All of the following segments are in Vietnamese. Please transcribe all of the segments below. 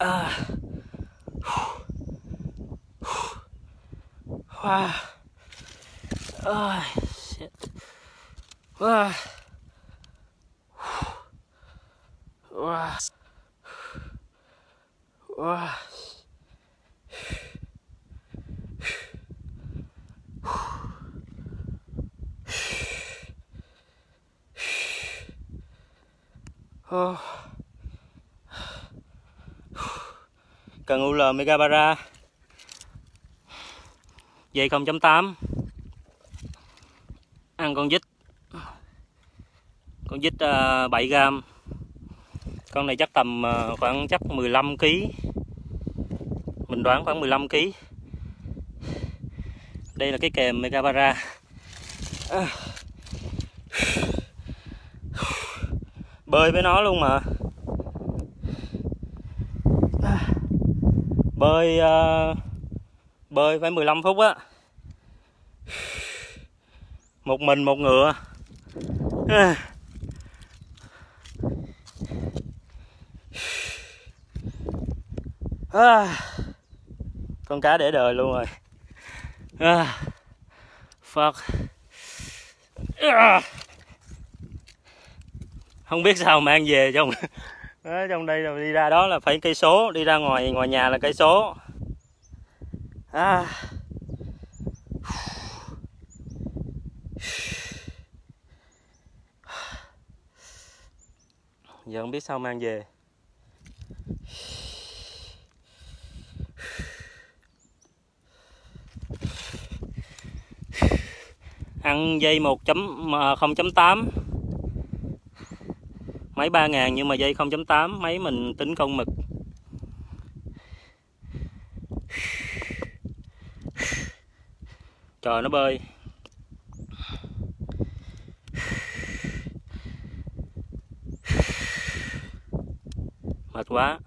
Wow. Oh, shit. Wow. Wow. Wow. Oh. Cần UL Megabarra dây 0.8, ăn con vít 7 gram. Con này chắc tầm khoảng chắc 15 kg, mình đoán khoảng 15 kg. Đây là cái kèm Megabarra. Bơi với nó luôn mà. Bơi phải 15 phút á. Một mình một ngựa. Con cá để đời luôn rồi. Fuck. Không biết sao mang về trong trong đây rồi, đi ra đó là phải cây số, đi ra ngoài nhà là cây số. Giờ không biết sao mang về. Ăn dây 0.8 máy 3.000, nhưng mà dây 0.8 máy mình tính công mực. Trời, nó bơi. Mệt quá.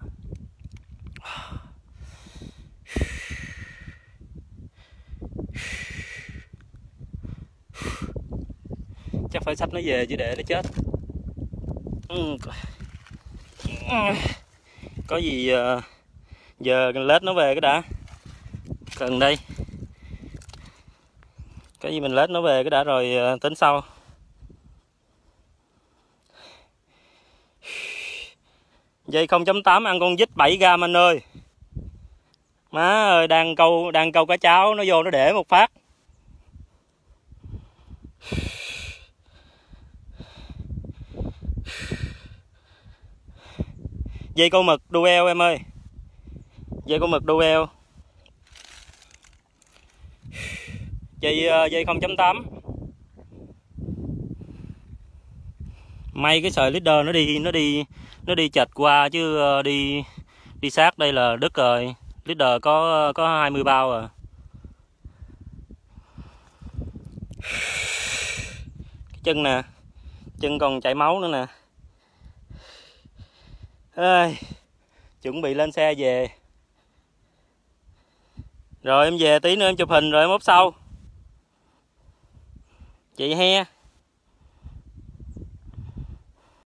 Chắc phải xách nó về chứ để nó chết. Có gì giờ lết nó về cái đã. Cần đây. Cái gì mình lết nó về cái đã rồi tính sau. Dây 0.8 ăn con vít 7 gram anh ơi. Má ơi, đang câu cá cháo nó vô nó để một phát. Dây câu mực duel em ơi. Dây câu mực duel. Dây 0.8. May cái sợi leader nó đi chệch qua chứ đi sát đây là đứt rồi. Leader có 20 bao à. Cái chân nè. Chân còn chảy máu nữa nè. Ê, chuẩn bị lên xe về. Rồi em về tí nữa em chụp hình rồi em up sau. Chị he.